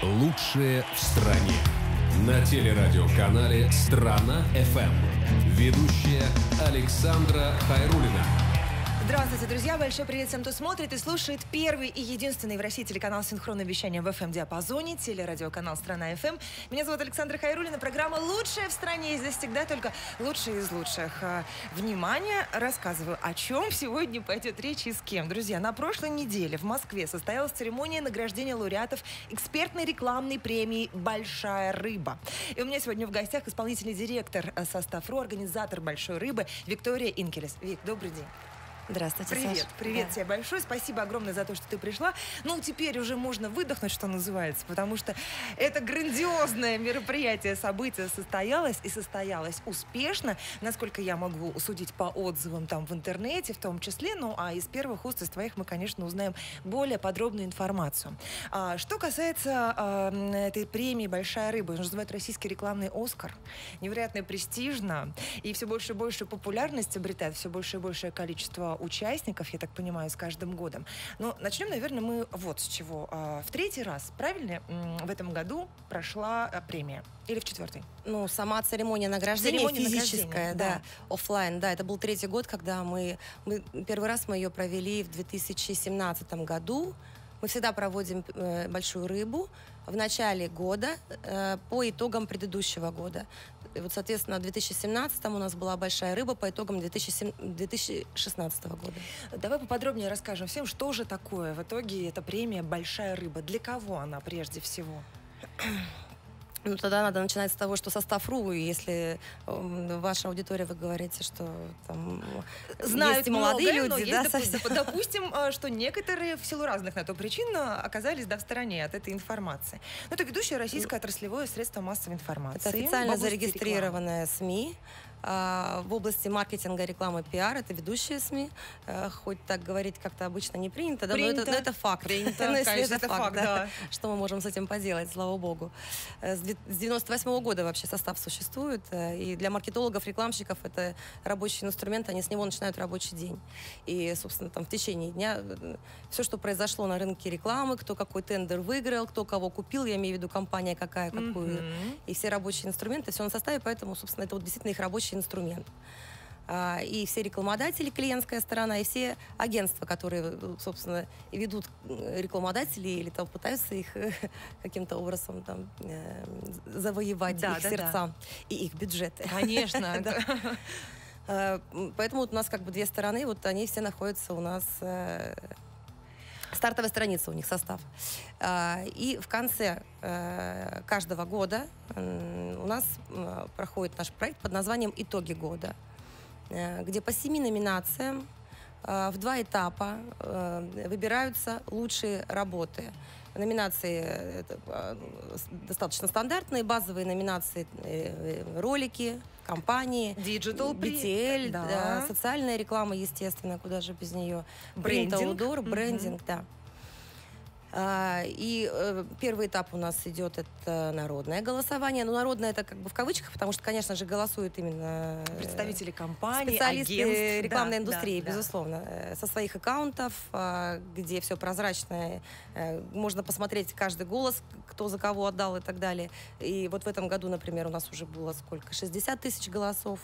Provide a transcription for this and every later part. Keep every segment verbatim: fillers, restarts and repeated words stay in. Лучшее в стране. На телерадиоканале «Страна эф эм». Ведущая Александра Хайруллина. Здравствуйте, друзья! Большой привет всем, кто смотрит и слушает первый и единственный в России телеканал синхронного вещания в эф эм-диапазоне, телерадиоканал «Страна эф эм». Меня зовут Александра Хайруллина, программа «Лучшая в стране», и здесь всегда только лучшие из лучших. Внимание, рассказываю, о чем сегодня пойдет речь и с кем. Друзья, на прошлой неделе в Москве состоялась церемония награждения лауреатов экспертной рекламной премии «Большая рыба». И у меня сегодня в гостях исполнительный директор состав точка ру, организатор «Большой рыбы» Виктория Инкелес. Вик, добрый день. Здравствуйте, привет, Саша. Привет да. тебе большое. Спасибо огромное за то, что ты пришла. Ну, теперь уже можно выдохнуть, что называется, потому что это грандиозное мероприятие, событие состоялось и состоялось успешно, насколько я могу судить по отзывам там в интернете в том числе. Ну, а из первых уст из твоих мы, конечно, узнаем более подробную информацию. А, что касается а, этой премии «Большая рыба», ее называют российский рекламный «Оскар». Невероятно престижно и все больше и больше популярность обретает, все больше и большее количество участников, я так понимаю, с каждым годом. Но начнем, наверное, мы вот с чего. В третий раз, правильно, в этом году прошла премия? Или в четвертый? Ну, сама церемония награждения, церемония физическая, награждения, да, да, офлайн, да, это был третий год, когда мы, мы... Первый раз мы ее провели в две тысячи семнадцатом году. Мы всегда проводим э, «Большую рыбу» в начале года э, по итогам предыдущего года. И вот, соответственно, в две тысячи семнадцатом у нас была «Большая рыба» по итогам две тысячи шестнадцатого года. Давай поподробнее расскажем всем, что же такое в итоге эта премия «Большая рыба». Для кого она прежде всего? Ну, тогда надо начинать с того, что состав точка ру, если ваша аудитория, вы говорите, что там знают есть и молодые много, люди, да, есть, да, допустим, допустим, что некоторые в силу разных на то причин оказались да, в стороне от этой информации. Но это ведущее российское отраслевое средство массовой информации. Это официально зарегистрированная СМИ. В области маркетинга, рекламы, пиар это ведущие СМИ. Хоть так говорить как-то обычно не принято, да, принято. Но, это, но это факт. Принято, но если конечно, это факт, факт да, да. Что мы можем с этим поделать, слава богу. С девяносто восьмого года вообще состав существует. И для маркетологов, рекламщиков это рабочий инструмент, они с него начинают рабочий день. И, собственно, там в течение дня все, что произошло на рынке рекламы, кто какой тендер выиграл, кто кого купил, я имею в виду компания какая, какую. Mm-hmm. И все рабочие инструменты, все на составе, поэтому, собственно, это вот действительно их рабочий инструмент. И все рекламодатели, клиентская сторона, и все агентства, которые, собственно, ведут рекламодателей или там пытаются их каким-то образом там, завоевать, да, их да, сердца да. и их бюджеты. Конечно. да. Поэтому вот у нас как бы две стороны, вот они все находятся у нас... Стартовая страница у них состав. И в конце каждого года у нас проходит наш проект под названием «Итоги года», где по семи номинациям в два этапа выбираются лучшие работы. Номинации достаточно стандартные, базовые номинации ролики, компании, Digital, би ти эл, да. Да, социальная реклама, естественно, куда же без нее, брендинг, outdoor, брендинг, mm-hmm. да. И первый этап у нас идет это народное голосование, но народное это как бы в кавычках, потому что, конечно же, голосуют именно представители компаний, специалисты агентств, рекламной да, индустрии, да, безусловно, да. со своих аккаунтов, где все прозрачно, можно посмотреть каждый голос, кто за кого отдал и так далее. И вот в этом году, например, у нас уже было сколько? шестьдесят тысяч голосов.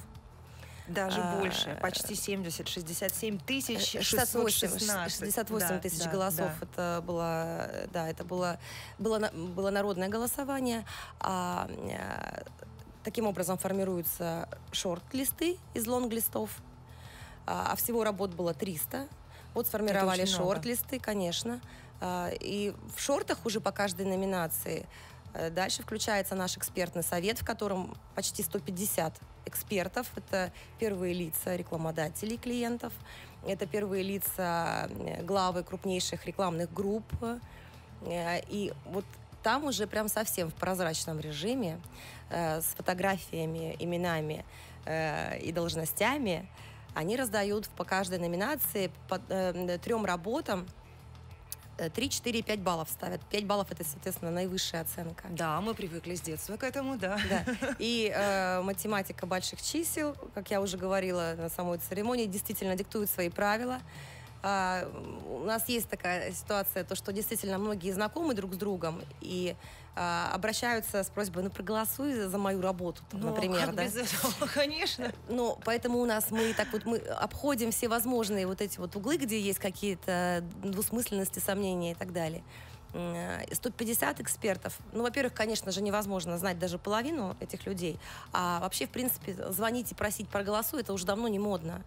Даже а, больше, почти семьдесят, шестьдесят семь тысяч шестьсот шестнадцать. шестьдесят восемь тысяч да, голосов, да. это, было, да, это было, было, было народное голосование. А, таким образом формируются шорт-листы из лонг-листов, а всего работ было триста. Вот сформировали шорт-листы, конечно. А, и в шортах уже по каждой номинации дальше включается наш экспертный совет, в котором почти сто пятьдесят экспертов. Это первые лица рекламодателей клиентов, это первые лица главы крупнейших рекламных групп. И вот там уже прям совсем в прозрачном режиме, с фотографиями, именами и должностями, они раздают по каждой номинации по трем работам три, четыре и пять баллов ставят. пять баллов – это, соответственно, наивысшая оценка. Да, мы привыкли с детства к этому, да. да. И э, математика больших чисел, как я уже говорила на самой церемонии, действительно диктует свои правила. э, у нас есть такая ситуация, то, что действительно многие знакомы друг с другом и э, обращаются с просьбой, ну, проголосуй за, за мою работу, там, ну, например. Как да? без этого, конечно. Но поэтому у нас мы так вот мы обходим все возможные вот эти вот углы, где есть какие-то двусмысленности, сомнения и так далее. сто пятьдесят экспертов. Ну, во-первых, конечно же, невозможно знать даже половину этих людей. А вообще, в принципе, звонить и просить проголосуй, это уже давно не модно.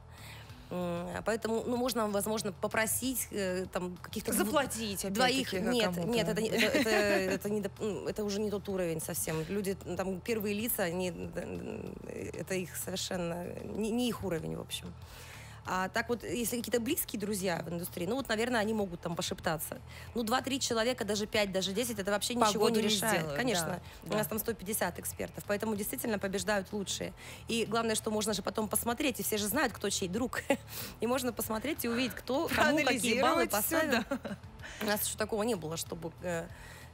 Поэтому, ну, можно, возможно, попросить там каких-то... Заплатить двоих. Нет, нет, это, это, это, не, это уже не тот уровень совсем. Люди, там, первые лица, они, это их совершенно... Не, не их уровень, в общем. А так вот, если какие-то близкие друзья в индустрии, ну вот, наверное, они могут там пошептаться. Ну, два-три человека, даже пять, даже десять, это вообще Погоду ничего не решает. Сделают, конечно, да, у да. нас там сто пятьдесят экспертов, поэтому действительно побеждают лучшие. И главное, что можно же потом посмотреть, и все же знают, кто чей друг. И можно посмотреть и увидеть, кто кому какие баллы поставил. У нас еще такого не было, чтобы...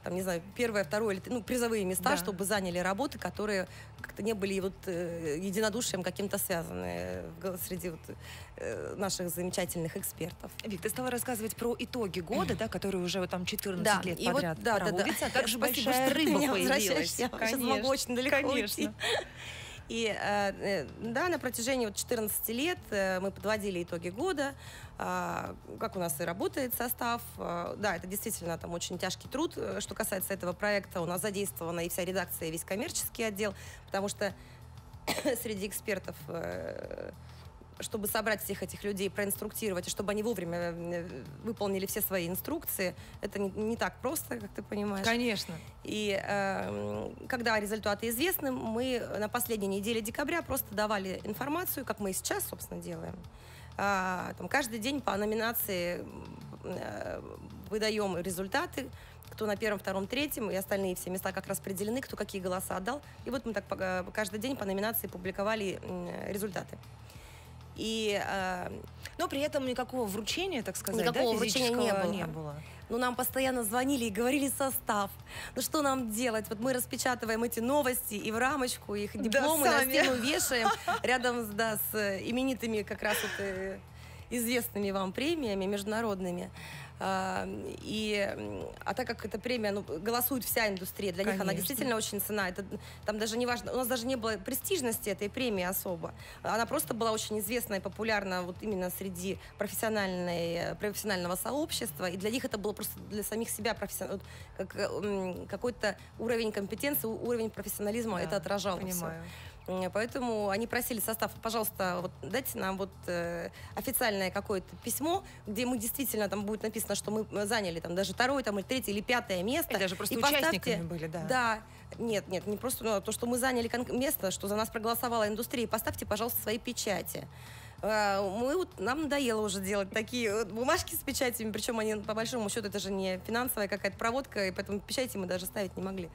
Там, не знаю, первое, второе, ну, призовые места, да. чтобы заняли работы, которые как-то не были вот э, единодушием каким-то связаны э, среди вот, э, наших замечательных экспертов. Вик, ты стала рассказывать про итоги года, да, которые уже вот, там четырнадцать да. лет и подряд вот, да, проводятся, да, да. а также Спасибо, большая рыба появилась. Я конечно, сейчас могу очень далеко конечно. уйти. И э, да, на протяжении вот, четырнадцати лет э, мы подводили итоги года, э, как у нас и работает состав. Э, да, это действительно там очень тяжкий труд. Что касается этого проекта, у нас задействована и вся редакция, и весь коммерческий отдел, потому что среди экспертов... Э, чтобы собрать всех этих людей, проинструктировать, и чтобы они вовремя выполнили все свои инструкции, это не, не так просто, как ты понимаешь. Конечно. И э, когда результаты известны, мы на последней неделе декабря просто давали информацию, как мы и сейчас, собственно, делаем. А, там, каждый день по номинации э, выдаем результаты, кто на первом, втором, третьем, и остальные все места как распределены, кто какие голоса отдал. И вот мы так каждый день по номинации публиковали результаты. И, э, но при этом никакого вручения, так сказать, никакого да, вручения не было. не было. Но нам постоянно звонили и говорили состав. Ну что нам делать? Вот мы распечатываем эти новости и в рамочку их дипломы да, на стену вешаем рядом да, с именитыми как раз вот, известными вам премиями международными. А, и, а так как эта премия, ну, голосует вся индустрия, для Конечно. них она действительно очень ценна. Это, там даже не важно, у нас даже не было престижности этой премии особо. Она просто была очень известна и популярна вот именно среди профессиональной, профессионального сообщества. И для них это было просто для самих себя профессионально. Вот, как, какой-то уровень компетенции, уровень профессионализма да, это отражало все. Поэтому они просили состав, пожалуйста, вот, дайте нам вот, э, официальное какое-то письмо, где мы действительно там будет написано, что мы заняли там, даже второе, там, или третье, или пятое место. И даже просто и участниками поставьте... были, да. Да. Нет, нет, не просто ну, то, что мы заняли место, что за нас проголосовала индустрия. Поставьте, пожалуйста, свои печати. Мы, вот, нам надоело уже делать такие бумажки с печатями, причем они, по большому счету, это же не финансовая какая-то проводка, и поэтому печати мы даже ставить не могли.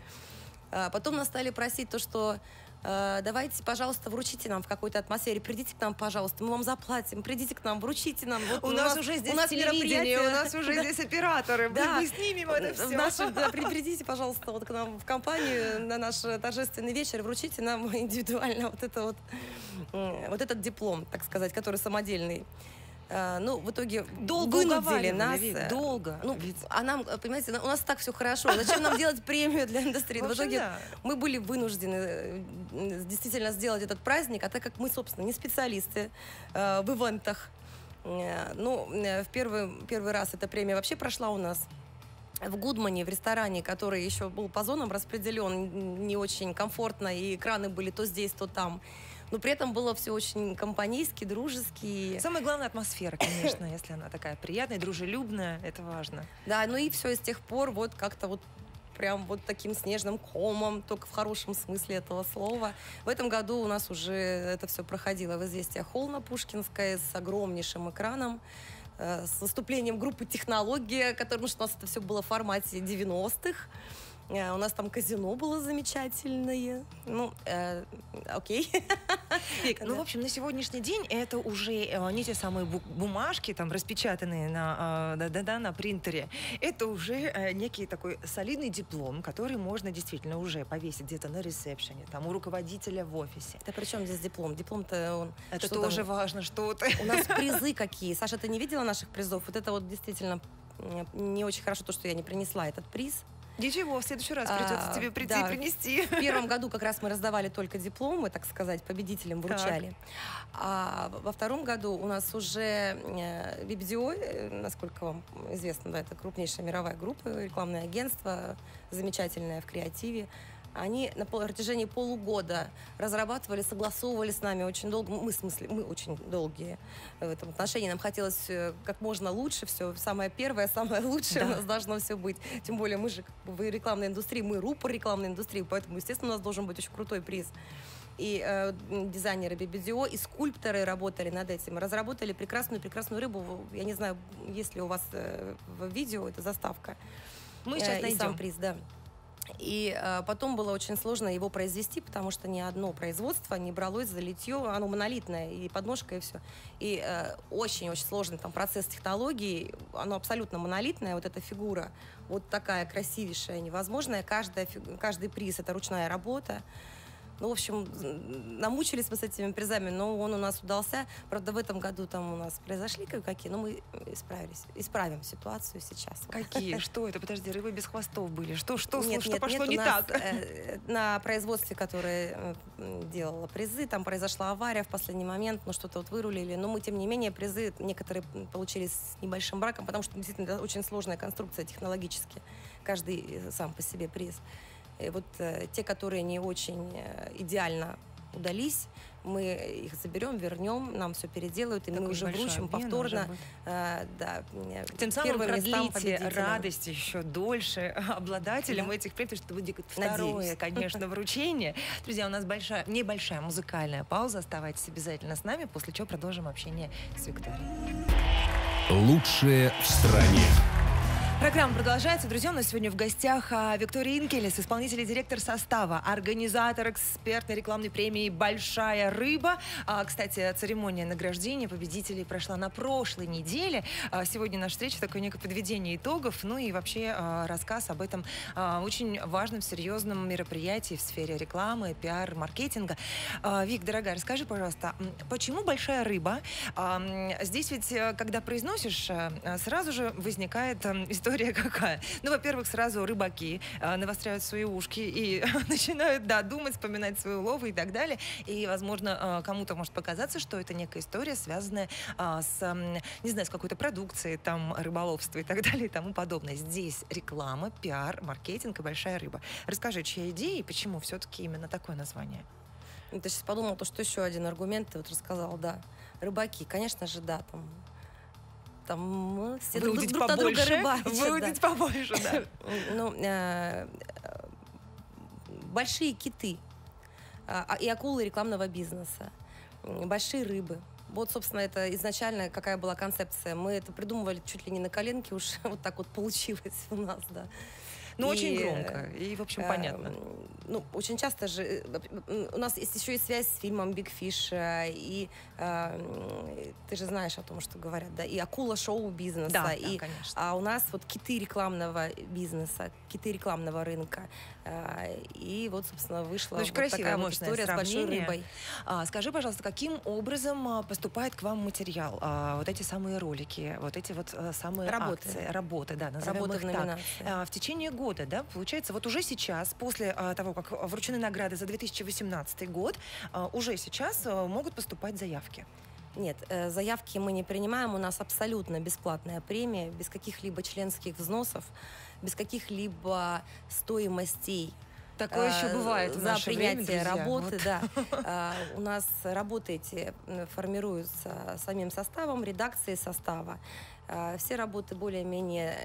Потом нас стали просить то, что давайте, пожалуйста, вручите нам в какой-то атмосфере, придите к нам, пожалуйста, мы вам заплатим, придите к нам, вручите нам. Вот, у, у нас, нас уже здесь у нас телевидение, у нас уже здесь операторы, мы снимем это все. Придите, пожалуйста, вот к нам в компанию на наш торжественный вечер, вручите нам индивидуально вот это вот, вот этот диплом, так сказать, который самодельный. Ну, в итоге долго вынудили нас. Долго. Ну, ведь... А нам, понимаете, у нас так все хорошо. Зачем нам делать премию для индустрии? В итоге мы были вынуждены действительно сделать этот праздник, а так как мы, собственно, не специалисты в ивентах. Ну, в первый, первый раз эта премия вообще прошла у нас в Гудмане, в ресторане, который еще был по зонам распределен не очень комфортно, и экраны были то здесь, то там. Но при этом было все очень компанейски, дружески. Самое главное — атмосфера, конечно, если она такая приятная, дружелюбная, это важно. Да, ну и все, и с тех пор вот как-то вот прям вот таким снежным комом, только в хорошем смысле этого слова. В этом году у нас уже это все проходило в «Известия холл» на Пушкинской с огромнейшим экраном, с выступлением группы «Технология», потому что у нас это все было в формате девяностых. У нас там казино было замечательное. Ну, э, окей. Ну, в общем, на сегодняшний день это уже не те самые бумажки, там, распечатанные на, да, да, да, на принтере. Это уже некий такой солидный диплом, который можно действительно уже повесить где-то на ресепшене, там, у руководителя в офисе. Да при чем здесь диплом? Диплом-то он... Это что тоже там? Важно, что ты... У нас призы какие. Саша, ты не видела наших призов? Вот это вот действительно не очень хорошо, то, что я не принесла этот приз. Ничего, в следующий раз придется а, тебе прийти да. и принести. В первом году как раз мы раздавали только дипломы, так сказать, победителям вручали. А во втором году у нас уже би би ди о, насколько вам известно, да, это крупнейшая мировая группа, рекламное агентство, замечательное в креативе. Они на протяжении полугода разрабатывали, согласовывали с нами очень долго. Мы, в смысле, мы очень долгие в этом отношении. Нам хотелось как можно лучше все. Самое первое, самое лучшее да. у нас должно все быть. Тем более мы же в рекламной индустрии, мы рупор рекламной индустрии, поэтому, естественно, у нас должен быть очень крутой приз. И э, дизайнеры би би ди о, и скульпторы работали над этим. Разработали прекрасную-прекрасную рыбу. Я не знаю, есть ли у вас э, в видео эта заставка. Мы сейчас э, найдем. И сам приз, да. И э, потом было очень сложно его произвести, потому что ни одно производство не бралось за литье, оно монолитное, и подножка, и все. И очень-очень э, сложный там процесс технологии, оно абсолютно монолитное, вот эта фигура, вот такая красивейшая, невозможная, каждая, каждый приз — это ручная работа. Ну, в общем, намучились мы с этими призами, но он у нас удался. Правда, в этом году там у нас произошли какие-то, но мы исправились. Исправим ситуацию сейчас. Какие? Что это? Подожди, рыбы без хвостов были. Что, что, нет, что нет, пошло нет, не так? Э, на производстве, которое делало призы, там произошла авария в последний момент, ну, что-то вот вырулили. Но мы, тем не менее, призы некоторые получились с небольшим браком, потому что действительно очень сложная конструкция технологически. Каждый сам по себе приз. И вот э, те, которые не очень э, идеально удались, мы их заберем, вернем, нам все переделают, и так мы уже вручим повторно. Э, да, Тем самым продлите радость еще дольше обладателям да. этих премий, что будет второе, Надеюсь. конечно, вручение. Друзья, у нас большая, небольшая музыкальная пауза. Оставайтесь обязательно с нами, после чего продолжим общение с Викторией. Лучшее в стране. Программа продолжается. Друзья, у нас сегодня в гостях Виктория Инкелес, исполнитель и директор состава, организатор экспертной рекламной премии «Большая рыба». Кстати, церемония награждения победителей прошла на прошлой неделе. Сегодня наша встреча — такое некое подведение итогов, ну и вообще рассказ об этом очень важном, серьезном мероприятии в сфере рекламы, пиар, маркетинга. Вик, дорогая, расскажи, пожалуйста, почему «Большая рыба»? Здесь ведь, когда произносишь, сразу же возникает история. История какая? Ну, во-первых, сразу рыбаки э, навостряют свои ушки и начинают, да, думать, вспоминать свой улов и так далее. И, возможно, э, кому-то может показаться, что это некая история, связанная э, с, э, не знаю, с какой-то продукцией, там, рыболовства и так далее и тому подобное. Здесь реклама, пиар, маркетинг и «Большая рыба». Расскажи, чья идея и почему все-таки именно такое название? Ну, ты сейчас подумал, то, что еще один аргумент, ты вот рассказал, да. Рыбаки, конечно же, да, там... Там, все выудить друг, друг побольше, рыбачат, выудить да. побольше, да. Ну, э, большие киты э, и акулы рекламного бизнеса, большие рыбы. Вот, собственно, это изначально какая была концепция. Мы это придумывали чуть ли не на коленке, уж вот так вот получилось у нас, да. Ну, очень громко и, в общем, понятно. Ну, очень часто же... У нас есть еще и связь с фильмом «Биг Фиш», и ты же знаешь о том, что говорят, да, и акула шоу-бизнеса. Да, конечно. А у нас вот киты рекламного бизнеса, киты рекламного рынка. И вот, собственно, вышла такая история с «Большой рыбой». Скажи, пожалуйста, каким образом поступает к вам материал? Вот эти самые ролики, вот эти вот самые акции, работы, да, назовем их так. В течение года. Года, да, получается, вот уже сейчас, после а, того, как вручены награды за две тысячи восемнадцатый год, а, уже сейчас а, могут поступать заявки. Нет, заявки мы не принимаем, у нас абсолютно бесплатная премия, без каких-либо членских взносов, без каких-либо стоимостей. Такое еще бывает в наше время, друзья. За принятие работы, вот. да. У нас работы эти формируются самим составом, редакцией состава. Все работы более-менее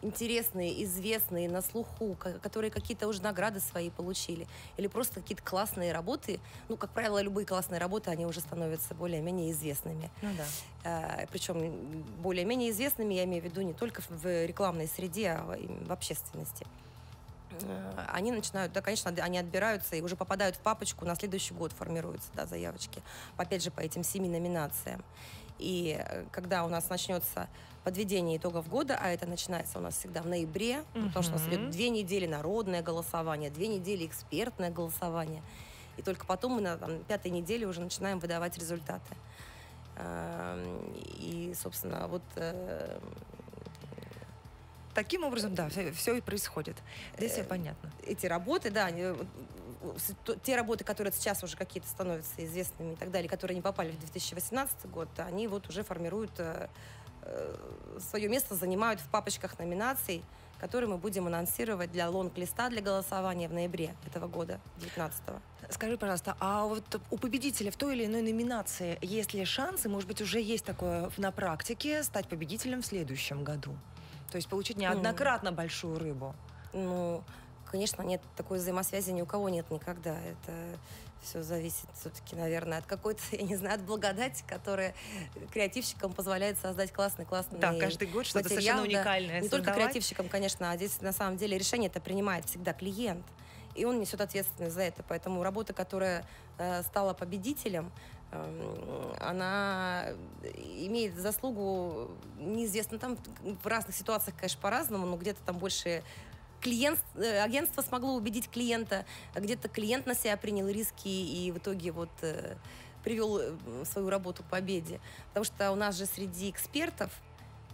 интересные, известные, на слуху, которые какие-то уже награды свои получили. Или просто какие-то классные работы. Ну, как правило, любые классные работы, они уже становятся более-менее известными. Ну, да. а, причем более-менее известными, я имею в виду, не только в рекламной среде, а и в общественности. они начинают, да, конечно, они отбираются и уже попадают в папочку, на следующий год формируются, да, заявочки, опять же, по этим семи номинациям. И когда у нас начнется подведение итогов года, а это начинается у нас всегда в ноябре, угу. потому что у нас идет две недели народное голосование, две недели экспертное голосование, и только потом мы на там, пятой неделе уже начинаем выдавать результаты. И, собственно, вот... Таким образом, да, все, все и происходит. Здесь все понятно. Эти работы, да, они, те работы, которые сейчас уже какие-то становятся известными и так далее, которые не попали в две тысячи восемнадцатый год, они вот уже формируют, свое место занимают в папочках номинаций, которые мы будем анонсировать для лонг-листа для голосования в ноябре этого года, девятнадцатого. Скажи, пожалуйста, а вот у победителя в той или иной номинации есть ли шансы, может быть, уже есть такое на практике, стать победителем в следующем году? То есть получить неоднократно mm. большую рыбу? Ну, конечно, нет такой взаимосвязи, ни у кого нет никогда. Это все зависит все-таки, наверное, от какой-то, я не знаю, от благодати, которая креативщикам позволяет создать классный-классный материал. Да, каждый год что-то совершенно уникальное. Не только креативщикам, конечно, а здесь на самом деле решение это принимает всегда клиент. И он несет ответственность за это. Поэтому работа, которая э, стала победителем, э, она имеет заслугу, неизвестно, там в разных ситуациях, конечно, по-разному, но где-то там больше клиент, э, агентство смогло убедить клиента, где-то клиент на себя принял риски и в итоге вот э, привел свою работу к победе. Потому что у нас же среди экспертов,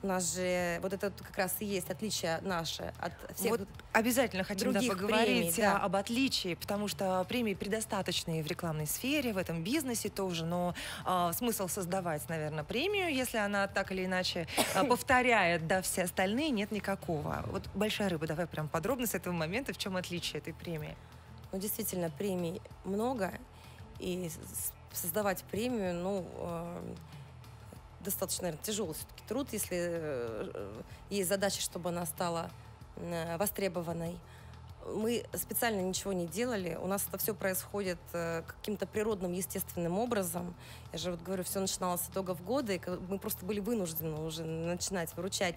у нас же, вот это как раз и есть отличие наше от всех вот обязательно хотим других да, поговорить премий, да. об отличии, потому что премии предостаточные в рекламной сфере, в этом бизнесе тоже, но э, смысл создавать, наверное, премию, если она так или иначе э, повторяет, да, все остальные, нет никакого. Вот «Большая рыба», давай прям подробно с этого момента, в чем отличие этой премии? Ну, действительно, премий много, и создавать премию, ну... Э, достаточно, наверное, тяжелый все-таки труд, если есть задача, чтобы она стала востребованной. Мы специально ничего не делали, у нас это все происходит каким-то природным, естественным образом. Я же вот говорю, все начиналось с итогов года, и мы просто были вынуждены уже начинать выручать,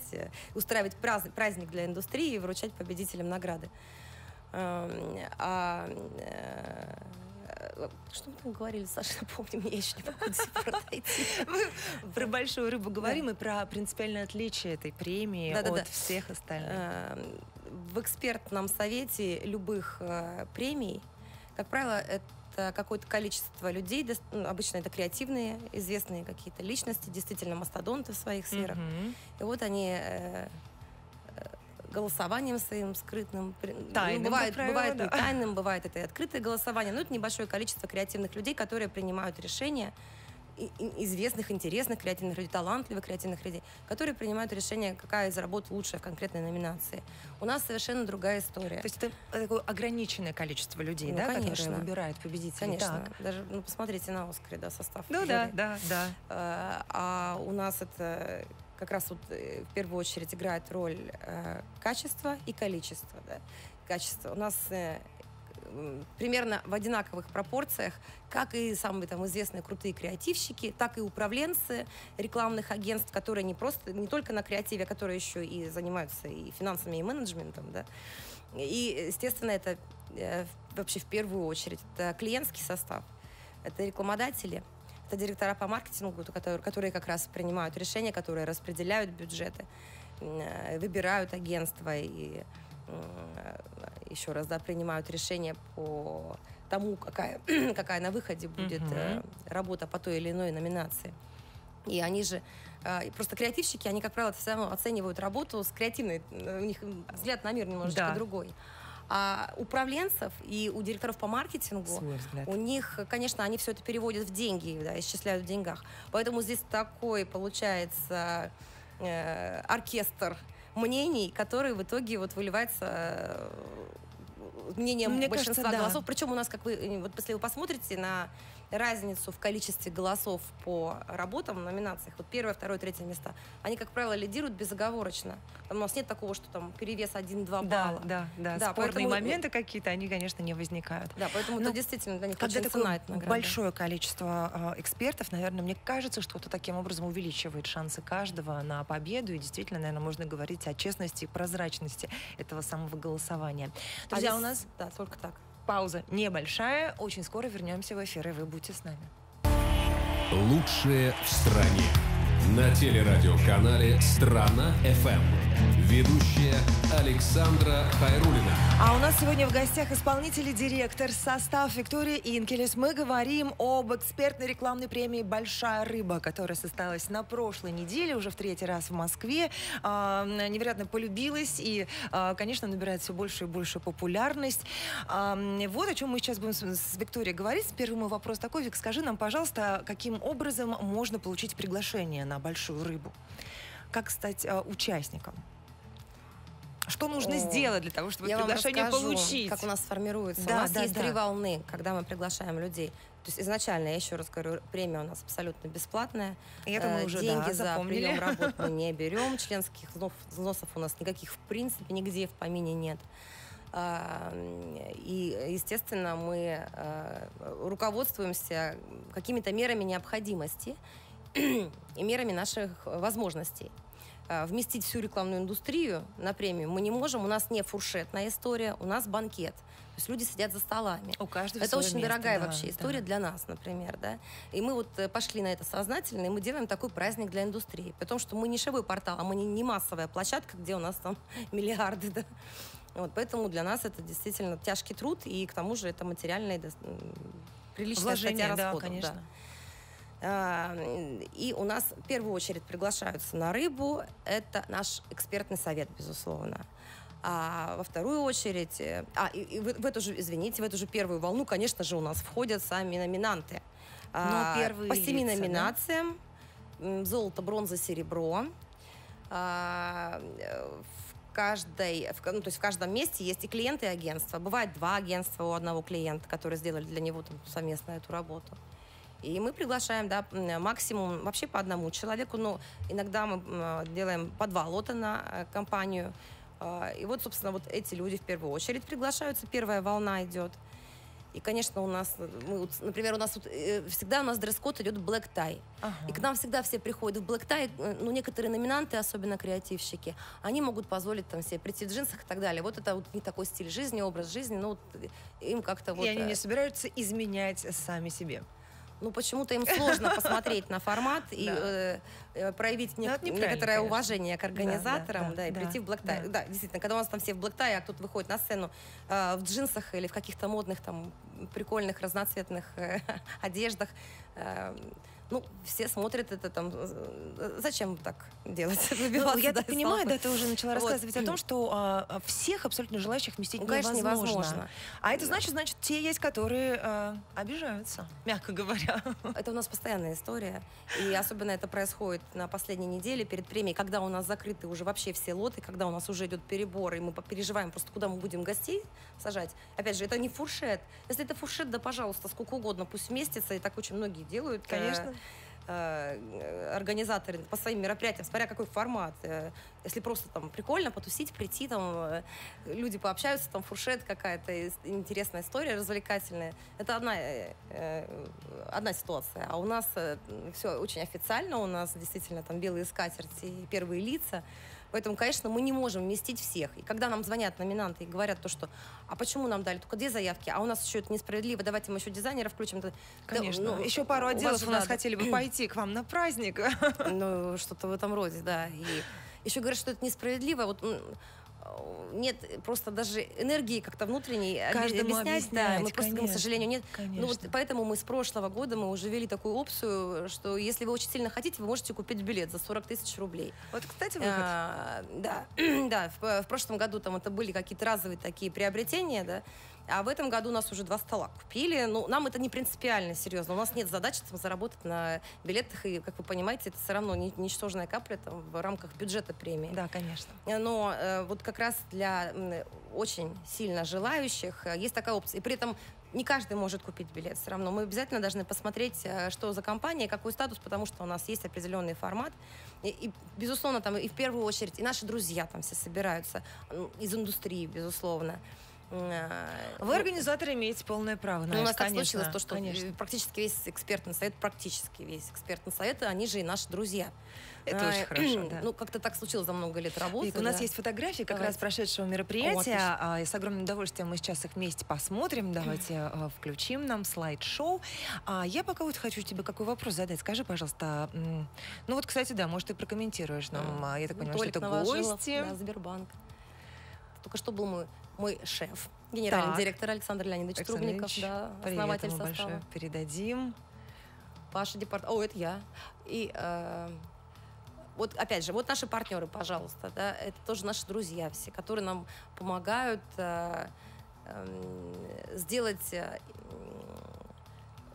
устраивать праздник для индустрии и выручать победителям награды. А... Что мы там говорили, Саша, напомни, мне еще не могу. Мы про «Большую рыбу» говорим и про принципиальное отличие этой премии от всех остальных. В экспертном совете любых премий, как правило, это какое-то количество людей, обычно это креативные, известные какие-то личности, действительно мастодонты в своих сферах. И вот они... голосованием своим скрытным. Тайным, ну, бывает, правило, бывает да. и тайным, бывает это и открытое голосование. Но это небольшое количество креативных людей, которые принимают решения, известных, интересных, креативных людей, талантливых креативных людей, которые принимают решение, какая из работ лучшая в конкретной номинации. У нас совершенно другая история. То есть это такое ограниченное количество людей, ну, да, конечно. Которые выбирают победителей? Конечно. Да. Даже, ну, посмотрите на «Оскаре», да, состав. Ну жюри. да, да, да. А, а у нас это... как раз вот в первую очередь играет роль э, качество и количество. Да? Качество у нас э, примерно в одинаковых пропорциях, как и самые там, известные крутые креативщики, так и управленцы рекламных агентств, которые не, просто, не только на креативе, а которые еще и занимаются и финансами, и менеджментом. Да? И, естественно, это э, вообще в первую очередь это клиентский состав, это рекламодатели, это директора по маркетингу, которые как раз принимают решения, которые распределяют бюджеты, выбирают агентства и еще раз да, принимают решения по тому, какая, какая на выходе будет угу. работа по той или иной номинации. И они же, просто креативщики, они, как правило, все равно оценивают работу с креативной, у них взгляд на мир немножечко да. другой. А управленцев и у директоров по маркетингу, у них, конечно, они все это переводят в деньги, да, исчисляют в деньгах. Поэтому здесь такой, получается, э, оркестр мнений, который в итоге вот выливается мнением Мне большинства кажется, голосов. Да. Причем у нас, как вы, вот если вы посмотрите на разницу в количестве голосов по работам, номинациях, вот первое, второе, третье места, они, как правило, лидируют безоговорочно. Там у нас нет такого, что там перевес один-два балла. Да, да, да. да Спорные поэтому... моменты какие-то, они, конечно, не возникают. Да, поэтому это действительно для них когда очень цена эта награда. Большое количество э, экспертов, наверное, мне кажется, что это таким образом увеличивает шансы каждого на победу. И действительно, наверное, можно говорить о честности и прозрачности этого самого голосования. Друзья, а у нас... Да, только так. Пауза небольшая. Очень скоро вернемся в эфир, и вы будете с нами. Лучшие в стране. На телерадиоканале «Страна эф эм». Ведущая Александра Хайруллина. А у нас сегодня в гостях исполнитель и директор «Состав» Виктория Инкелес. Мы говорим об экспертной рекламной премии «Большая рыба», которая состоялась на прошлой неделе, уже в третий раз в Москве. А, невероятно полюбилась и, а, конечно, набирает все больше и больше популярность. А, вот о чем мы сейчас будем с, с Викторией говорить. Первый мой вопрос такой. Вик, скажи нам, пожалуйста, каким образом можно получить приглашение на «Большую рыбу»? Как стать а, участником? Что нужно О, сделать для того, чтобы я приглашение вам расскажу, получить? Как у нас формируется. Да, у нас да, есть да. три волны, когда мы приглашаем людей. То есть изначально, я еще раз говорю, премия у нас абсолютно бесплатная. Это мы уже, деньги да, за прием работ мы не берем. Членских взносов у нас никаких в принципе нигде в помине нет. И, естественно, мы руководствуемся какими-то мерами необходимости и мерами наших возможностей. Вместить всю рекламную индустрию на премию мы не можем. У нас не фуршетная история, у нас банкет. То есть люди сидят за столами. У каждого это очень место, дорогая да, вообще история да. для нас, например. Да? И мы вот пошли на это сознательно, и мы делаем такой праздник для индустрии. Потому что мы нишевой портал, а мы не массовая площадка, где у нас там миллиарды. Да? Вот, поэтому для нас это действительно тяжкий труд, и к тому же это материальное приличное вложение да, конечно. Да. И у нас в первую очередь приглашаются на рыбу. Это наш экспертный совет, безусловно. А во вторую очередь... А, и, и в эту же, извините, в эту же первую волну, конечно же, у нас входят сами номинанты. Но первые По семи лица, номинациям. Да? Золото, бронза, серебро. А, в, каждой, в, ну, то есть в каждом месте есть и клиенты, и агентства. Бывает два агентства у одного клиента, которые сделали для него там, совместно эту работу. И мы приглашаем, да, максимум вообще по одному человеку, но иногда мы делаем по два лота на компанию. И вот, собственно, вот эти люди в первую очередь приглашаются, первая волна идет. И, конечно, у нас, мы, например, у нас всегда у нас дресс-код идет блэк-тай. Ага. И к нам всегда все приходят в блэк-тай, ну, некоторые номинанты, особенно креативщики, они могут позволить там себе прийти в джинсах и так далее. Вот это вот не такой стиль жизни, образ жизни, ну, вот, им как-то вот... И они не собираются изменять сами себе. Ну, почему-то им сложно посмотреть на формат и э, э, проявить нек некоторое уважение к организаторам, да, да, да, да и да, прийти в блэк-тай. Да. Да, действительно, когда у нас там все в блэк-тай, а кто-то выходит на сцену э, в джинсах или в каких-то модных, там, прикольных, разноцветных э, одеждах, э, ну, все смотрят это там, зачем так делать? Ну, я так понимаю, да, ты уже начала рассказывать вот. о том, что а, всех абсолютно желающих вместить ну, невозможно. Конечно, невозможно. А это значит, значит, те есть, которые а, обижаются, мягко говоря. Это у нас постоянная история, и особенно это происходит на последней неделе перед премией, когда у нас закрыты уже вообще все лоты, когда у нас уже идет перебор, и мы переживаем просто, куда мы будем гостей сажать. Опять же, это не фуршет. Если это фуршет, да, пожалуйста, сколько угодно, пусть вместится, и так очень многие делают. Конечно. Организаторы по своим мероприятиям, смотря какой формат. Если просто там прикольно потусить, прийти, там люди пообщаются, там фуршет какая-то, интересная история, развлекательная. Это одна, одна ситуация. А у нас все очень официально, у нас действительно там белые скатерти, первые лица. Поэтому, конечно, мы не можем вместить всех. И когда нам звонят номинанты и говорят то, что «А почему нам дали только две заявки? А у нас еще это несправедливо, давайте мы еще дизайнера включим». Конечно. Да, ну, еще пару отделов у, у нас да, хотели бы пойти к вам на праздник. Ну, что-то в этом роде, да. И еще говорят, что это несправедливо. Вот нет просто даже энергии как-то внутренней каждому объяснять. Да, мы просто, к сожалению, нет. Ну, вот поэтому мы с прошлого года мы уже ввели такую опцию, что если вы очень сильно хотите, вы можете купить билет за сорок тысяч рублей. Вот, кстати, выход. А, да, да в, в прошлом году там это были какие-то разовые такие приобретения, да. А в этом году у нас уже два стола купили. Ну, нам это не принципиально, серьезно. У нас нет задачи там, заработать на билетах. И, как вы понимаете, это все равно ничтожная капля там, в рамках бюджета премии. Да, конечно. Но э, вот как как раз для очень сильно желающих есть такая опция. И при этом не каждый может купить билет все равно. Мы обязательно должны посмотреть, что за компания, какой статус, потому что у нас есть определенный формат. И, и безусловно, там и в первую очередь, и наши друзья там все собираются из индустрии, безусловно. Вы, организаторы, имеете полное право на это. У нас так случилось, то, что конечно. практически весь экспертный совет, практически весь экспертный совет, они же и наши друзья. Это а, очень хорошо, да. Ну, как-то так случилось за много лет работы. Вик, у нас да. есть фотографии как Давайте. раз прошедшего мероприятия. О, и с огромным удовольствием мы сейчас их вместе посмотрим. Давайте включим нам слайд-шоу. А я пока вот хочу тебе какой вопрос задать. Скажи, пожалуйста, ну вот, кстати, да, может, ты прокомментируешь нам. А, я так понимаю, Толик что это гости. Да, Сбербанк. Только что был мой, мой шеф, генеральный так. директор Александр Леонидович Александр Трубников, да, основатель состава. Большое передадим. Паша Департамент. О, это я. И э, вот опять же, вот наши партнеры, пожалуйста, да, это тоже наши друзья все, которые нам помогают э, э, сделать... Э,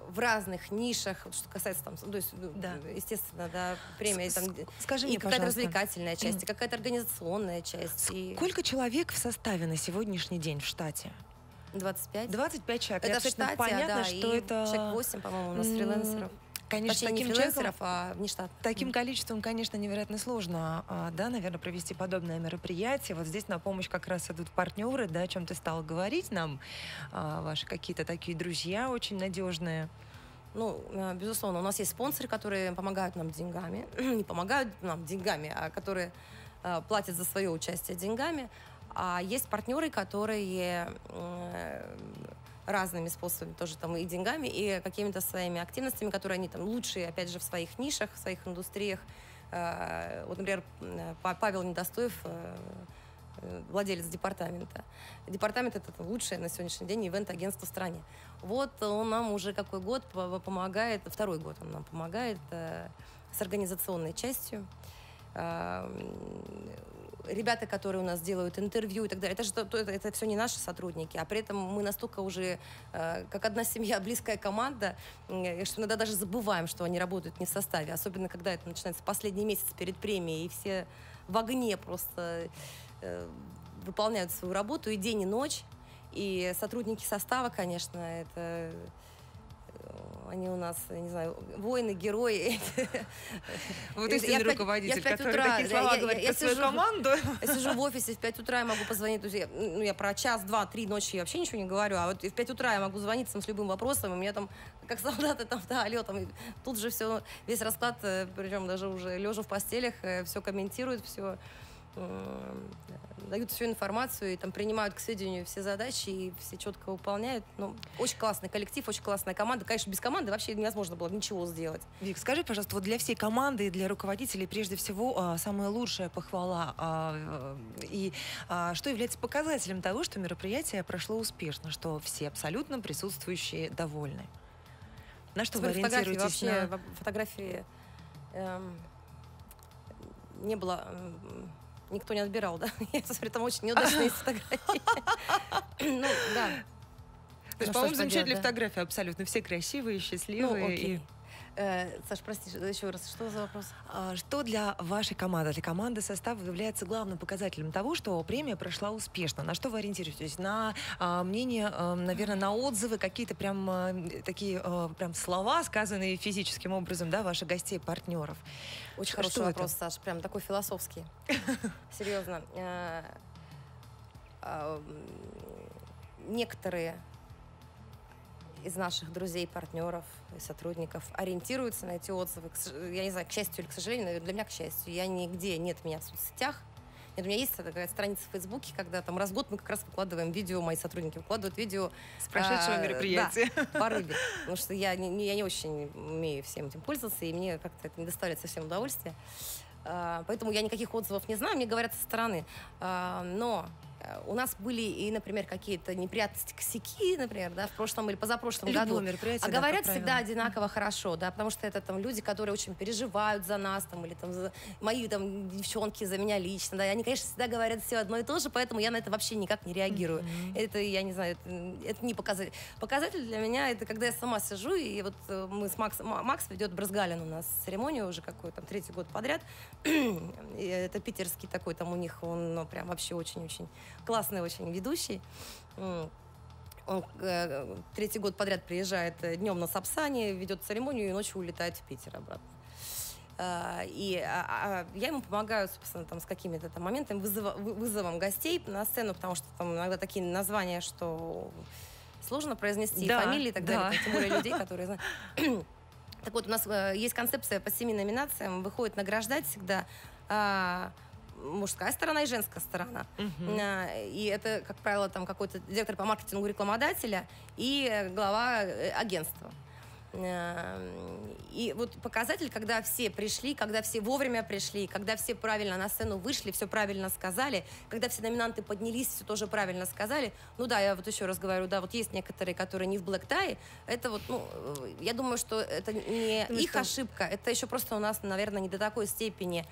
в разных нишах, что касается там, то есть, да. естественно, да, премия, там, Скажи и какая-то развлекательная часть, и какая-то организационная часть. Сколько и... человек в составе на сегодняшний день в штате? двадцать пять. двадцать пять человек. Это в штате, понятно, да, что это... человек восемь, по-моему, у нас фрилансеров. Конечно, таким не человеком, а таким количеством, конечно, невероятно сложно, да, наверное, провести подобное мероприятие. Вот здесь на помощь как раз идут партнеры, да, о чем ты стала говорить нам, ваши какие-то такие друзья очень надежные. Ну, безусловно, у нас есть спонсоры, которые помогают нам деньгами, не помогают нам деньгами, а которые платят за свое участие деньгами. А есть партнеры, которые разными способами, тоже там и деньгами, и какими-то своими активностями, которые они там лучшие, опять же, в своих нишах, в своих индустриях. Вот, например, Павел Недостоев, владелец департамента. Департамент — это лучшее на сегодняшний день ивент-агентство в стране. Вот он нам уже какой год помогает, второй год он нам помогает с организационной частью. Ребята, которые у нас делают интервью и так далее, это же это, это все не наши сотрудники, а при этом мы настолько уже, э, как одна семья, близкая команда, э, что иногда даже забываем, что они работают не в составе, особенно когда это начинается последний месяц перед премией, и все в огне просто э, выполняют свою работу и день, и ночь. И сотрудники состава, конечно, это... Они у нас, я не знаю, воины, герои. Вот истинный руководитель, который такие слова говорит про свою команду. Я сижу в офисе в пять утра, я могу позвонить. Ну, я про час, два, три ночи я вообще ничего не говорю. А вот в пять утра я могу звонить с любым вопросом. У меня там, как солдаты, там, да, алло, там. Тут же все, весь расклад, причем даже уже лежа в постелях, все комментируют, все... дают всю информацию и там принимают к сведению все задачи и все четко выполняют. Ну, очень классный коллектив, очень классная команда. Конечно, без команды вообще невозможно было ничего сделать. Вик, скажи, пожалуйста, вот для всей команды и для руководителей прежде всего самая лучшая похвала и что является показателем того, что мероприятие прошло успешно, что все абсолютно присутствующие довольны. На что вы ориентируетесь? Вообще, на... Фотографии эм, не было... Никто не отбирал, да? Я смотрю, там очень неудачные фотографии. Ну, да. То есть, по-моему, замечательные фотографии абсолютно. Все красивые, счастливые. Саш, прости, еще раз, что за вопрос? Что для вашей команды, для команды состава является главным показателем того, что премия прошла успешно? На что вы ориентируетесь? На мнение, наверное, на отзывы, какие-то прям такие прям слова, сказанные физическим образом, да, ваших гостей, партнеров? Очень хороший вопрос, Саш, прям такой философский. Серьезно. Некоторые из наших друзей, партнеров и сотрудников ориентируются на эти отзывы. Я не знаю, к счастью или к сожалению, но для меня к счастью. Я нигде, нет меня в соцсетях. Нет, у меня есть такая страница в Фейсбуке, когда там раз в год мы как раз выкладываем видео, мои сотрудники выкладывают видео. С прошедшего а, мероприятия. Да, по рыбе. Потому что я не, я не очень умею всем этим пользоваться, и мне как-то это не доставляет совсем удовольствия. А, поэтому я никаких отзывов не знаю, мне говорят со стороны. А, но У нас были и, например, какие-то неприятности, косяки, например, да, в прошлом или позапрошлом году. А говорят всегда одинаково хорошо, да, потому что это там люди, которые очень переживают за нас, там, или там за мои там девчонки, за меня лично, да, и они, конечно, всегда говорят все одно и то же, поэтому я на это вообще никак не реагирую. Mm-hmm. Это, я не знаю, это, это не показатель. Показатель для меня — это когда я сама сижу, и вот мы с Максом, Макс ведет Брызгалин у нас церемонию уже какой-то, там, третий год подряд. Это питерский такой, там у них он, ну, прям вообще очень-очень классный очень ведущий. Он э, третий год подряд приезжает днем на Сапсане, ведет церемонию и ночью улетает в Питер обратно. Э, и а, а я ему помогаю, собственно, там, с какими-то там моментами, вызова, вызовом гостей на сцену, потому что там иногда такие названия, что сложно произнести, да, и фамилии и так да. далее, тем более людей, которые знают. Так вот, у нас э, есть концепция по семи номинациям, выходит награждать всегда э, мужская сторона и женская сторона. Uh-huh. И это, как правило, там какой-то директор по маркетингу рекламодателя и глава агентства. И вот показатель, когда все пришли, когда все вовремя пришли, когда все правильно на сцену вышли, все правильно сказали, когда все номинанты поднялись, все тоже правильно сказали. Ну да, я вот еще раз говорю, да, вот есть некоторые, которые не в блэк-тае, это вот, ну, я думаю, что это не ну, их что? ошибка, это еще просто у нас, наверное, не до такой степени...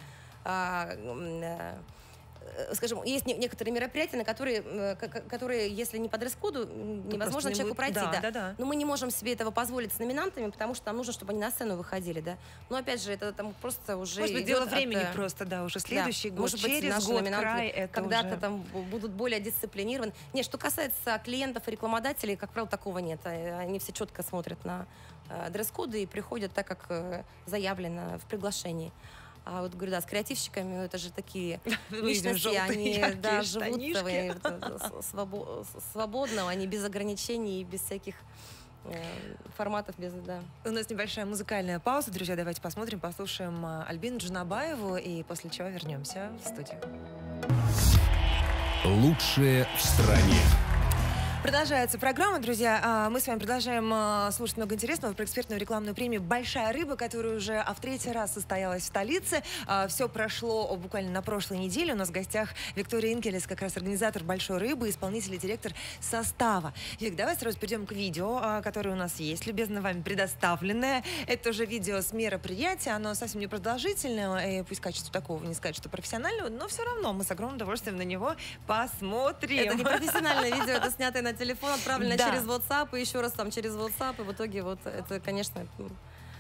Скажем, есть некоторые мероприятия, на которые, которые если не по дресс-коду, невозможно не человеку пройти. Да, да. Да, да. Но мы не можем себе этого позволить с номинантами, потому что нам нужно, чтобы они на сцену выходили. Да? Но опять же, это там просто уже... Может быть, дело времени от, просто, да, уже следующий да. год, Может через быть, год, край когда-то уже... там будут более дисциплинированы. Нет, что касается клиентов и рекламодателей, как правило, такого нет. Они все четко смотрят на дресс-коды и приходят так, как заявлено в приглашении. А вот, говорю, да, с креативщиками, ну, это же такие личности, они да, живут свобо свободно, они без ограничений, без всяких э, форматов. Без, да. У нас небольшая музыкальная пауза, друзья, давайте посмотрим, послушаем Альбину Джунабаеву, и после чего вернемся в студию. Лучшее в стране. Продолжается программа, друзья. Мы с вами продолжаем слушать много интересного про экспертную рекламную премию «Большая рыба», которая уже в третий раз состоялась в столице. Все прошло буквально на прошлой неделе. У нас в гостях Виктория Инкелес, как раз организатор «Большой рыбы», исполнитель и директор состава. Вик, давай сразу перейдем к видео, которое у нас есть, любезно вами предоставленное. Это уже видео с мероприятия. Оно совсем не продолжительное, и пусть качество такого не сказать, что профессионального, но все равно мы с огромным удовольствием на него посмотрим. Это не профессиональное видео, это снятое на телефон, отправлено да. через WhatsApp, и еще раз там через WhatsApp, и в итоге вот это, конечно...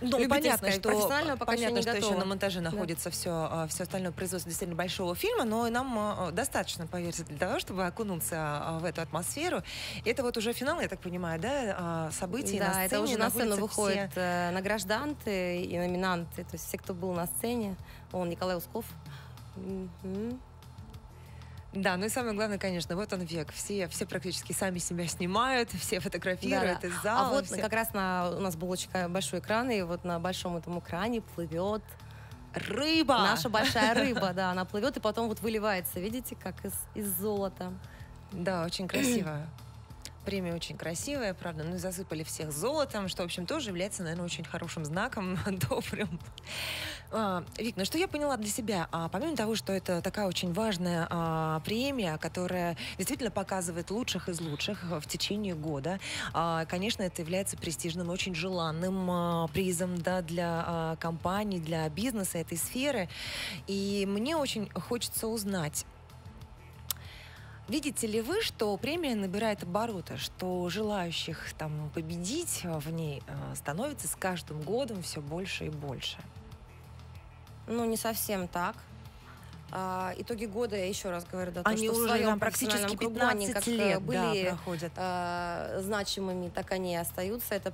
Ну, понятно, что, профессионально пока понятно, что еще на монтаже находится да. все, все остальное производство действительно большого фильма, но нам достаточно, поверьте, для того, чтобы окунуться в эту атмосферу. Это вот уже финал, я так понимаю, да, событий да, на сцене. Да, это уже на сцену выходят все... награжданты и номинанты, то есть все, кто был на сцене. Он Николай Усков. Да, ну и самое главное, конечно, вот он век. Все, все практически сами себя снимают, все фотографируют да, да. из зала. А вот все... как раз на, у нас был очень большой экран, и вот на большом этом экране плывет рыба. Наша большая рыба, да, она плывет и потом вот выливается, видите, как из, из золота. Да, очень красиво. Премия очень красивая, правда, ну и засыпали всех золотом, что, в общем, тоже является, наверное, очень хорошим знаком, добрым. А, Вик, ну что я поняла для себя? А, помимо того, что это такая очень важная а, премия, которая действительно показывает лучших из лучших в течение года, а, конечно, это является престижным, очень желанным а, призом да, для а, компаний, для бизнеса этой сферы. И мне очень хочется узнать, видите ли вы, что премия набирает обороты, что желающих там победить в ней становится с каждым годом все больше и больше? Ну, не совсем так. Итоги года, я еще раз говорю, да, то, они что уже в своем практически пятнадцать лет были, да, проходят. Э, значимыми, так они и остаются. Это,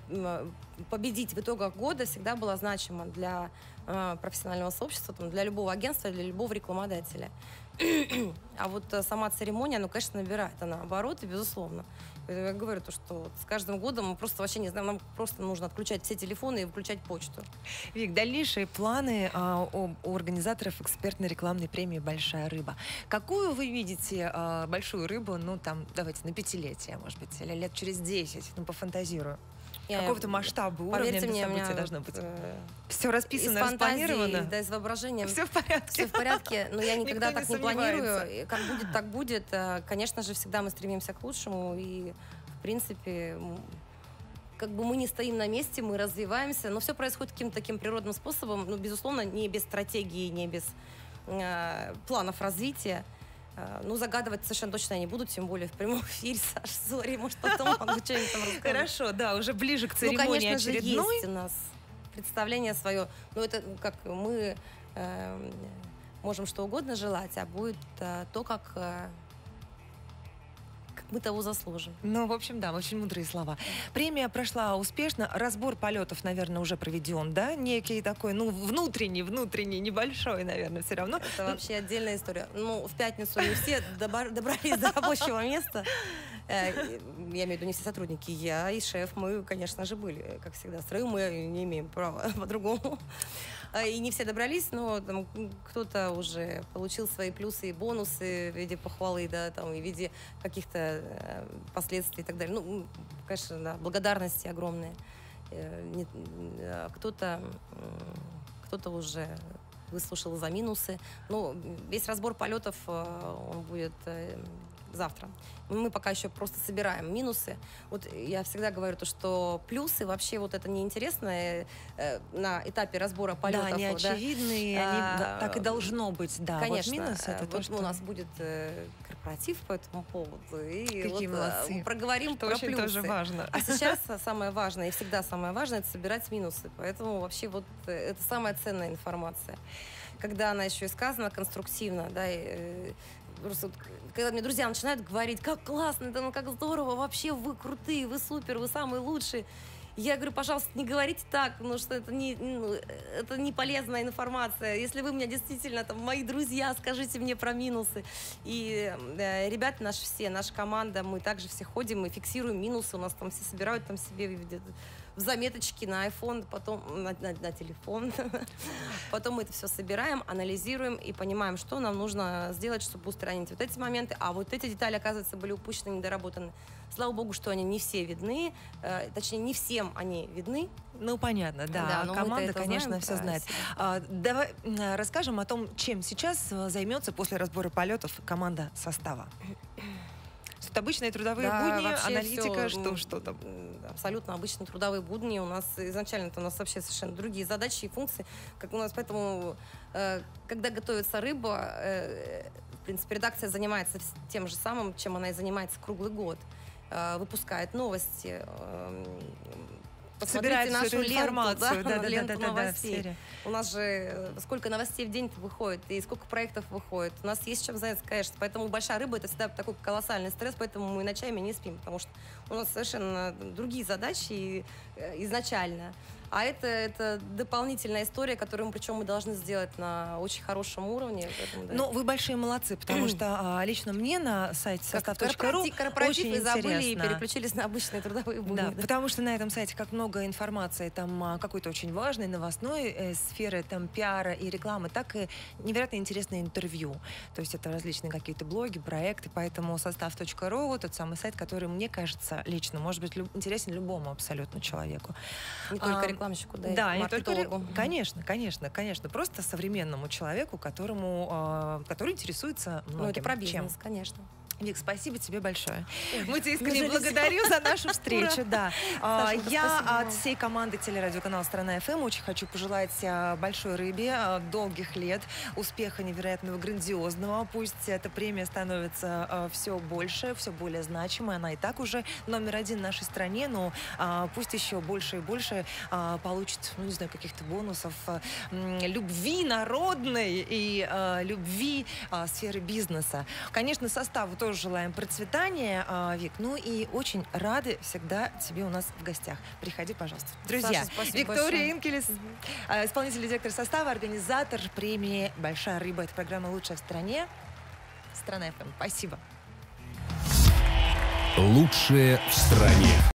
победить в итогах года всегда было значимо для э, профессионального сообщества, там, для любого агентства, для любого рекламодателя. А вот сама церемония, ну, конечно, набирает она обороты, безусловно. Я говорю то, что с каждым годом мы просто вообще не знаем, нам просто нужно отключать все телефоны и выключать почту. Вик, дальнейшие планы а, у, у организаторов экспертной рекламной премии «Большая рыба». Какую вы видите а, большую рыбу, ну, там, давайте, на пятилетие, может быть, или лет через десять, ну, пофантазирую? какого-то масштаба, уровня события должно быть. Все расписано, распланировано. Да, с воображением. Все в порядке. Все в порядке, но я никогда так не планирую. Как будет, так будет. Конечно же, всегда мы стремимся к лучшему. И, в принципе, как бы мы не стоим на месте, мы развиваемся. Но все происходит каким-то таким природным способом. Ну, безусловно, не без стратегии, не без планов развития. Ну, загадывать совершенно точно я не буду, тем более в прямом эфире, Саш, сори, может, потом могу что-нибудь там рассказать. Хорошо, да, уже ближе к церемонии очередной. Ну, конечно же, есть у нас представление свое. Ну, это как мы э, можем что угодно желать, а будет э, то, как... Э, мы того заслужим. Ну, в общем, да, очень мудрые слова. Премия прошла успешно. Разбор полетов, наверное, уже проведен, да? Некий такой, ну, внутренний, внутренний, небольшой, наверное, все равно. Это вообще отдельная история. Ну, в пятницу не все добрались до рабочего места. Я имею в виду не все сотрудники. Я и шеф, мы, конечно же, были, как всегда, срывы. Мы не имеем права по-другому. И не все добрались, но кто-то уже получил свои плюсы и бонусы в виде похвалы, да, там, и в виде каких-то последствий и так далее. Ну, конечно, да, благодарности огромные. Кто-то, кто-то уже выслушал за минусы. Ну, весь разбор полетов, он будет завтра. Мы пока еще просто собираем минусы. Вот я всегда говорю то, что плюсы вообще вот это неинтересно на этапе разбора полетов. Да, они очевидные, да. Они, да, так и должно быть, да. Конечно. Вот минус это вот то, что... у нас будет корпоратив по этому поводу. И какие вот молодцы. Проговорим что про плюсы. Тоже важно. А сейчас самое важное, и всегда самое важное, это собирать минусы. Поэтому вообще вот это самая ценная информация. Когда она еще и сказана конструктивно, да, и, просто, когда мне друзья начинают говорить, как классно, да, ну, как здорово, вообще вы крутые, вы супер, вы самые лучшие. Я говорю, пожалуйста, не говорите так, потому что это не, ну, это не полезная информация. Если вы меня действительно, там, мои друзья, скажите мне про минусы. И э, ребята наши все, наша команда, мы также все ходим и фиксируем минусы. У нас там все собирают там себе в заметочки на iPhone, потом на, на, на телефон. Потом мы это все собираем, анализируем и понимаем, что нам нужно сделать, чтобы устранить вот эти моменты. А вот эти детали, оказывается, были упущены, недоработаны. Слава богу, что они не все видны, э, точнее, не всем они видны. Ну, понятно, да. да Команда, конечно, знаем, все знает. А, давай расскажем о том, чем сейчас займется после разбора полетов команда состава. Тут обычные трудовые да, будни, аналитика, все, что, что там? Абсолютно обычные трудовые будни. У нас изначально у нас вообще совершенно другие задачи и функции. Как у нас, поэтому, э, когда готовится рыба, э, в принципе, редакция занимается тем же самым, чем она и занимается круглый год. Выпускает новости, собирает нашу ленту, информацию, да, да, да, ленту да, да, новостей. Да, да, у нас же сколько новостей в день выходит и сколько проектов выходит. У нас есть чем заняться, конечно. Поэтому большая рыба — это всегда такой колоссальный стресс, поэтому мы ночами не спим, потому что у нас совершенно другие задачи изначально. А это, это дополнительная история, которую, причем, мы должны сделать на очень хорошем уровне. Поэтому, да. Но вы большие молодцы, потому что лично мне на сайте состав точка ру очень интересно. Забыли и переключились на обычные трудовые будни. Да, да. Потому что на этом сайте как много информации, там какой-то очень важной новостной э, сферы, там пиара и рекламы, так и невероятно интересное интервью. То есть это различные какие-то блоги, проекты, поэтому состав точка ру тот самый сайт, который, мне кажется, лично может быть люб интересен любому абсолютно человеку. Не только а, рекламщику, да, да, не только рекламщику. Конечно, конечно, конечно. Просто современному человеку, которому, э, который интересуется многим. Ну, это про бизнес, чем? Конечно. Вик, спасибо тебе большое. Мы тебя искренне благодарю за нашу встречу. Да. Саша, я спасибо. От всей команды телерадиоканала «Страна эф эм» очень хочу пожелать большой рыбе долгих лет, успеха невероятного, грандиозного. Пусть эта премия становится все больше, все более значимой. Она и так уже номер один в нашей стране, но пусть еще больше и больше получит, ну, не знаю, каких-то бонусов, любви народной и любви сферы бизнеса. Конечно, составу тоже желаем процветания, Вик. Ну и очень рады всегда тебе у нас в гостях. Приходи, пожалуйста. Друзья, Саша, Виктория Инкелес, исполнительный директор состава, организатор премии «Большая рыба». Это программа «Лучшая в стране». Страна эф эм. Спасибо. Лучшая в стране.